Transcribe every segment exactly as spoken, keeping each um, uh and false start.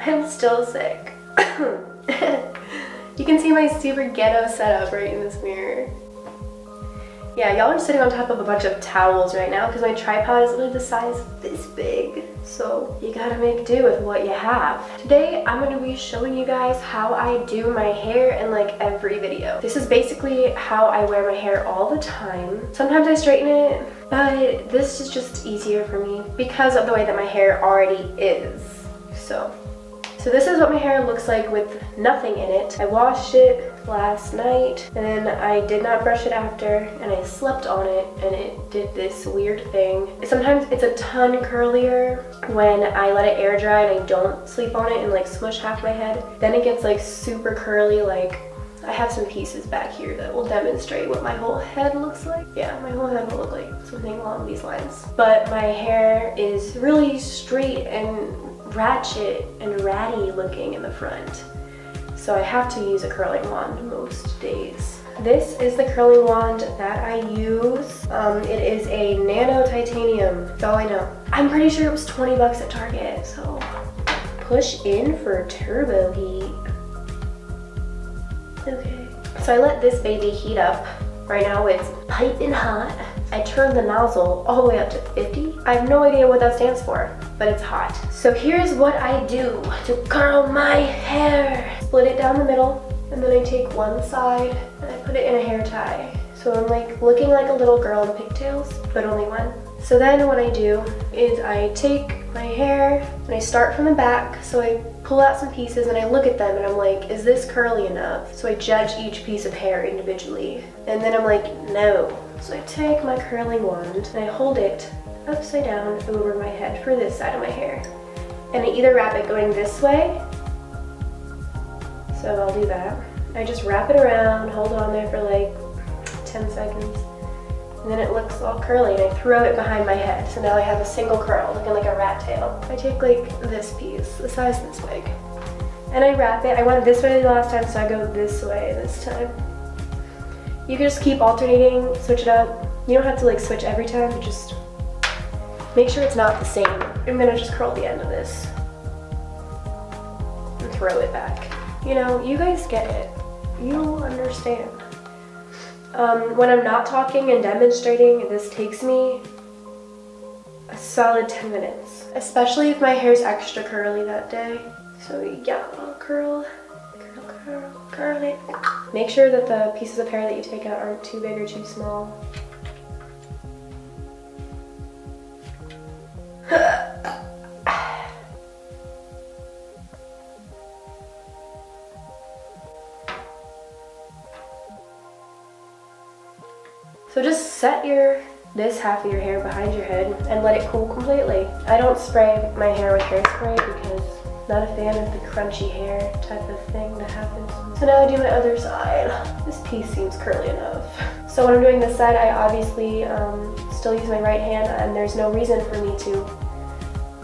I'm still sick. You can see my super ghetto setup right in this mirror. Yeah, y'all are sitting on top of a bunch of towels right now because my tripod is literally the size this big. So you gotta make do with what you have. Today, I'm gonna be showing you guys how I do my hair in like every video. This is basically how I wear my hair all the time. Sometimes I straighten it, but this is just easier for me because of the way that my hair already is. So, so this is what my hair looks like with nothing in it. I washed it last night and then I did not brush it after and I slept on it and it did this weird thing. Sometimes it's a ton curlier when I let it air dry and I don't sleep on it and like smush half my head. Then it gets like super curly. Like I have some pieces back here that will demonstrate what my whole head looks like. Yeah, my whole head will look like something along these lines. But my hair is really straight and ratchet and ratty looking in the front. So I have to use a curling wand most days. This is the curling wand that I use. Um, it is a nano titanium, that's all I know. I'm pretty sure it was twenty bucks at Target, so push in for turbo heat. Okay. So I let this baby heat up. Right now it's piping hot. I turned the nozzle all the way up to fifty. I have no idea what that stands for, but it's hot. So here's what I do to curl my hair. Split it down the middle, and then I take one side and I put it in a hair tie. So I'm like looking like a little girl in pigtails, but only one. So then what I do is I take my hair and I start from the back. So I pull out some pieces and I look at them and I'm like, is this curly enough? So I judge each piece of hair individually. And then I'm like, no. So I take my curling wand and I hold it upside down over my head for this side of my hair. And I either wrap it going this way. So I'll do that. I just wrap it around, hold on there for like ten seconds. And then it looks all curly and I throw it behind my head. So now I have a single curl looking like a rat tail. I take like this piece, the size this big. And I wrap it. I went this way the last time, so I go this way this time. You can just keep alternating, switch it up. You don't have to like switch every time, but just make sure it's not the same. I'm gonna just curl the end of this and throw it back. You know, you guys get it. You'll understand. Um, when I'm not talking and demonstrating, this takes me a solid ten minutes. Especially if my hair's extra curly that day. So yeah, I'll curl, curl, curl, curl it. Make sure that the pieces of hair that you take out aren't too big or too small. So just set your this half of your hair behind your head and let it cool completely. I don't spray my hair with hairspray because I'm not a fan of the crunchy hair type of thing that happens. So now I do my other side. This piece seems curly enough. So when I'm doing this side, I obviously um, still use my right hand and there's no reason for me to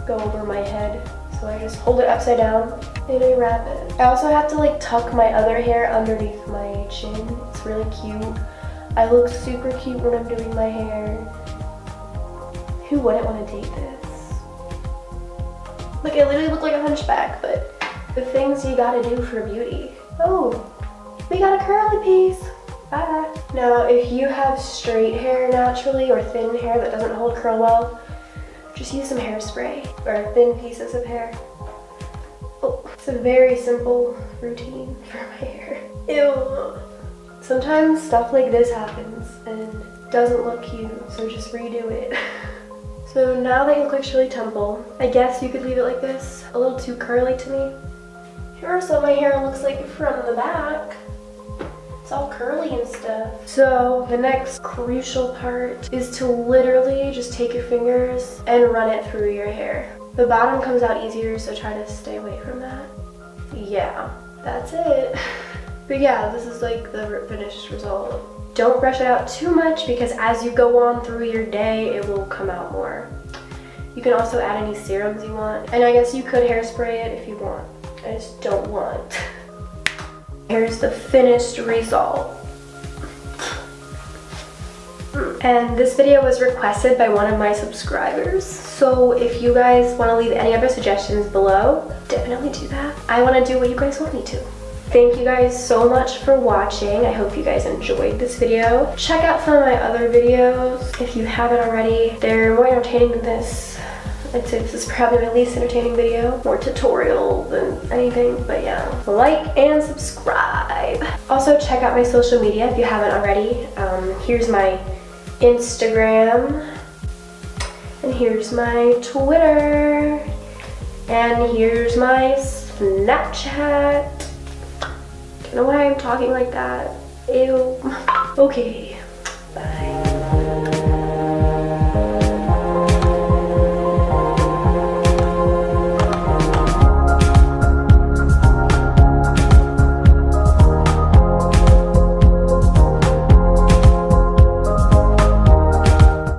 go over my head. So I just hold it upside down and I wrap it. I also have to like tuck my other hair underneath my chin. It's really cute. I look super cute when I'm doing my hair. Who wouldn't want to date this? Look, I literally look like a hunchback, but the things you gotta do for beauty. Oh, we got a curly piece. Bye. Now, if you have straight hair naturally or thin hair that doesn't hold curl well, just use some hairspray or thin pieces of hair. Oh, it's a very simple routine for my hair. Ew. Sometimes stuff like this happens and doesn't look cute, so just redo it. So now that you look like Shirley Temple, I guess you could leave it like this, a little too curly to me. Sure, so my hair looks like from the back. It's all curly and stuff. So the next crucial part is to literally just take your fingers and run it through your hair. The bottom comes out easier, so try to stay away from that. Yeah, that's it. But yeah, this is like the finished result. Don't brush it out too much because as you go on through your day, it will come out more. You can also add any serums you want. And I guess you could hairspray it if you want. I just don't want. Here's the finished result. And this video was requested by one of my subscribers. So if you guys want to leave any other suggestions below, definitely do that. I want to do what you guys want me to. Thank you guys so much for watching. I hope you guys enjoyed this video. Check out some of my other videos if you haven't already. They're more entertaining than this. I'd say this is probably my least entertaining video. More tutorial than anything, but yeah. Like and subscribe. Also, check out my social media if you haven't already. Um, here's my Instagram. And here's my Twitter. And here's my Snapchat. I don't know why I'm talking like that. Ew. Okay.